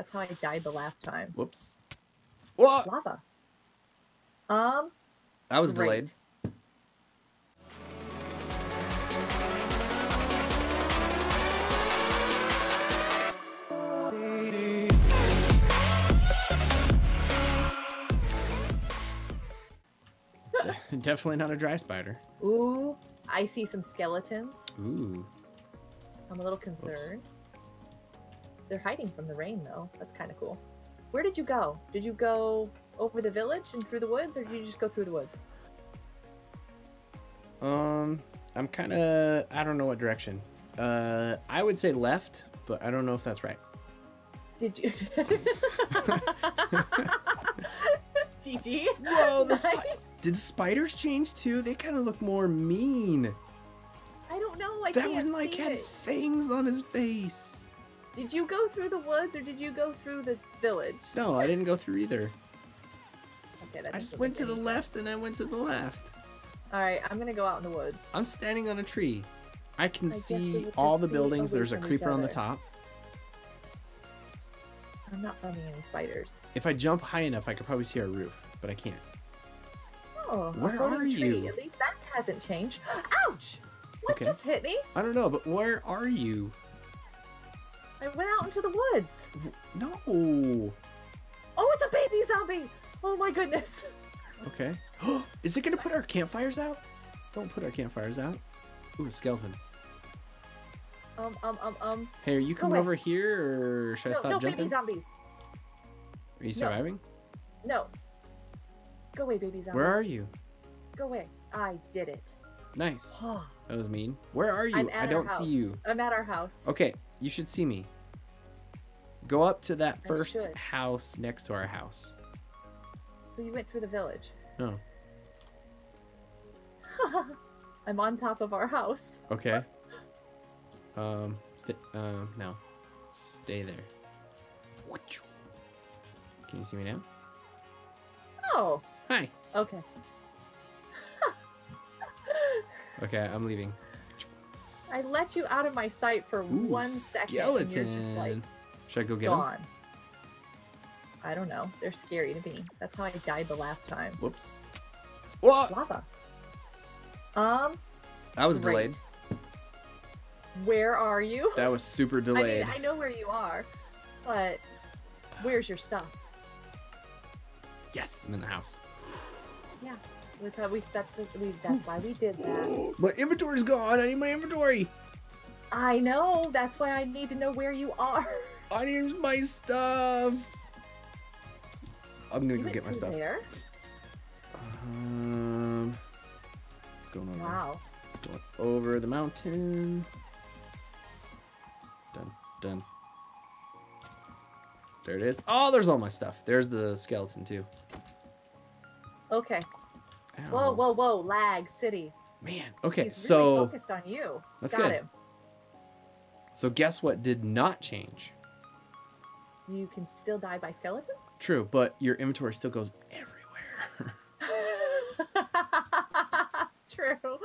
That's how I died the last time. Whoops. What? Lava. I was delayed. Definitely not a dry spider. Ooh, I see some skeletons. Ooh. I'm a little concerned. Oops. They're hiding from the rain, though. That's kind of cool. Where did you go? Did you go over the village and through the woods, or did you just go through the woods? I'm kind of... I don't know what direction. I would say left, but I don't know if that's right. Did you... GG. Whoa, the nice. Did the spiders change too? They kind of look more mean. I don't know. I can't see it. That one like had fangs on his face. Did you go through the woods or did you go through the village? No, I didn't go through either. Okay, I just went to the left and I went to the left. All right, I'm gonna go out in the woods. I'm standing on a tree. I can see all the buildings. There's a creeper on the top. I'm not finding any spiders. If I jump high enough, I could probably see our roof, but I can't. Oh, where are you? At least that hasn't changed. Ouch! What just hit me? I don't know, but where are you? I went out into the woods. No. Oh, it's a baby zombie. Oh my goodness. Okay. Is it going to put our campfires out? Don't put our campfires out. Ooh, a skeleton. Hey, are you coming over here, or should I stop jumping? No, baby zombies. Are you surviving? No. Go away, baby zombie. Where are you? Go away. I did it. Nice. That was mean. Where are you? I don't see you. I'm at our house. Okay, you should see me. Go up to that first house next to our house. So you went through the village? No. I'm on top of our house. Okay. No. Stay there. Can you see me now? Oh. Hi. Okay. Okay, I'm leaving. I let you out of my sight for 1 second. Skeleton. And you're just like, should I go get him? I don't know. They're scary to me. That's how I died the last time. Whoops. What? Lava. I was delayed. Where are you? That was super delayed. I mean, I know where you are, but where's your stuff? Yes, I'm in the house. Yeah, that's how we stepped. That's why we did that. My inventory's gone. I need my inventory. I know. That's why I need to know where you are. I need my stuff. I'm gonna go get my stuff. There? Going over. Wow. Going over the mountain. Done. There it is. Oh, there's all my stuff. There's the skeleton too. Okay. Ow. Whoa, whoa, whoa! Lag city. Man. Okay. He's really focused on you. That's good. Got him. So guess what did not change? You can still die by skeleton. True, but your inventory still goes everywhere. True.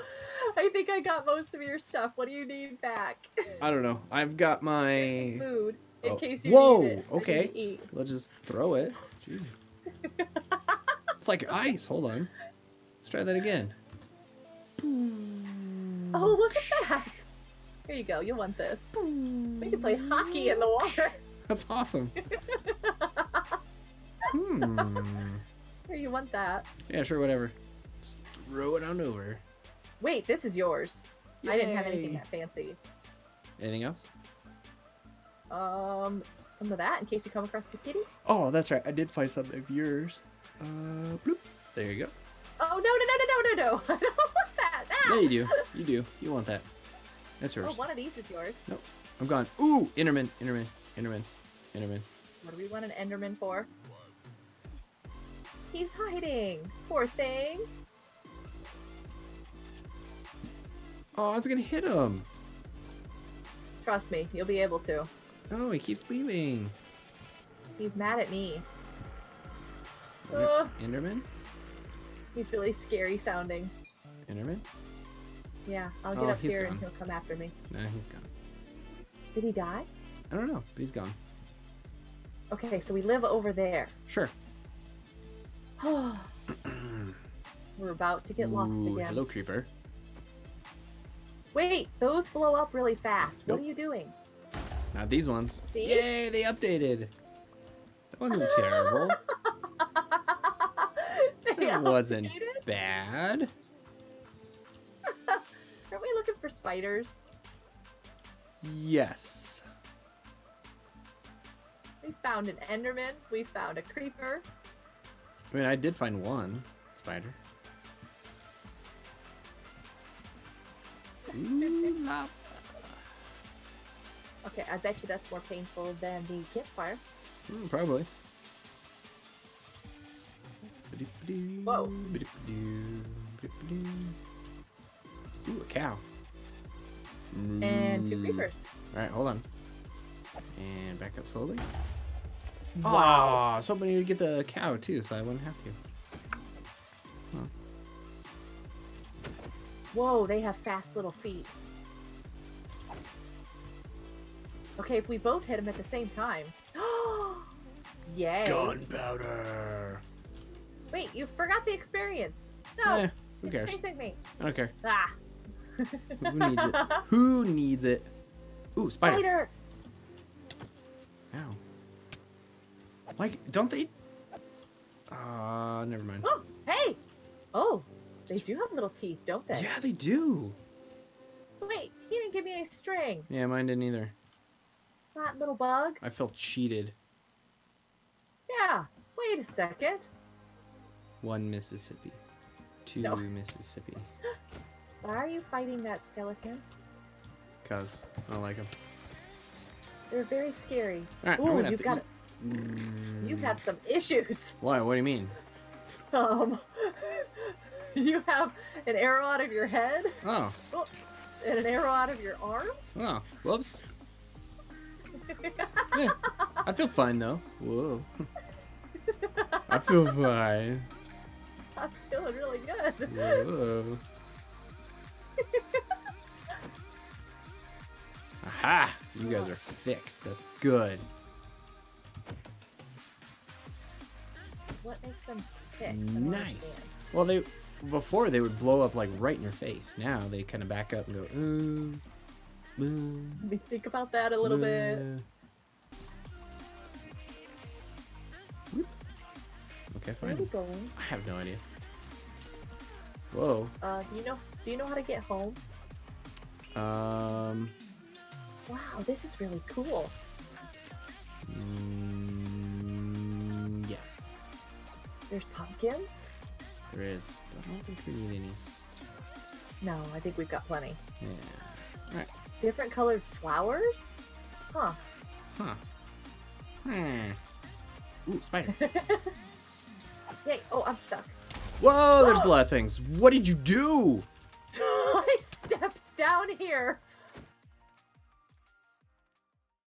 I think I got most of your stuff. What do you need back? I don't know. I've got my food in case you need it. Whoa, okay. Let's just throw it. It's like ice. Hold on. Let's try that again. Oh, look at that. Here you go. You'll want this. We can play hockey in the water. That's awesome. Here, you want that. Yeah, sure, whatever. Just throw it on over. Wait, this is yours. Yay. I didn't have anything that fancy. Anything else? Some of that in case you come across a kitty. Oh, that's right. I did find some of yours. Bloop. There you go. Oh, no. I don't want that. Ah! Yeah, you do. You want that. That's yours. Oh, one of these is yours. Nope. I'm gone. Ooh, Enderman. What do we want an Enderman for? He's hiding. Poor thing. Oh, I was gonna hit him. Trust me, you'll be able to. Oh, he keeps leaving. He's mad at me. Enderman? He's really scary sounding. Enderman? Yeah, I'll get up here and he'll come after me. Nah, he's gone. Did he die? I don't know, but he's gone. Okay, so we live over there. Sure. We're about to get lost again. Hello, creeper. Wait, those blow up really fast. Nope. What are you doing? Not these ones. See? Yay, they updated. That wasn't terrible. It wasn't bad. Aren't we looking for spiders? Yes. We found an enderman. We found a creeper. I mean, I did find one spider. Ooh, lava. Okay, I bet you that's more painful than the campfire. Probably. Whoa. Ooh, a cow. And two creepers. All right, hold on. And back up slowly. Wow. Oh, I was hoping you'd get the cow too, so I wouldn't have to. Huh. Whoa, they have fast little feet. Okay, if we both hit them at the same time. Yay. Gunpowder. Wait, you forgot the experience. No. Eh, who cares? It's chasing me. I don't care. Ah. Who needs it? Who needs it? Ooh, spider. Ow. Like, don't they? Never mind. Oh, hey. Oh, they do have little teeth, don't they? Yeah, they do. Wait, he didn't give me any string. Yeah, mine didn't either. That little bug. I felt cheated. Yeah. Wait a second. One Mississippi. Two Mississippi. Why are you fighting that skeleton? Because I don't like them. They're very scary. All right, ooh, you've got you have some issues. Why? What do you mean? You have an arrow out of your head. Oh. And an arrow out of your arm. Oh. Whoops. Yeah. I feel fine though. Whoa. I feel fine. I'm feeling really good. Whoa. Aha! You guys are fixed. That's good. What makes them fixed? Nice. Well, they before they would blow up like right in your face. Now they kind of back up and go ooh, ooh. Let me think about that a little bit. Whoop. Okay, fine. Where are we going? I have no idea. Whoa. Do you know how to get home? Wow, this is really cool. Yes. There's pumpkins? There is, but I don't think we need any. No, I think we've got plenty. Yeah. All right. Different colored flowers? Huh. Huh. Hmm. Ooh, spider. Yay. Oh, I'm stuck. Whoa, there's a lot of things. What did you do? I stepped down here.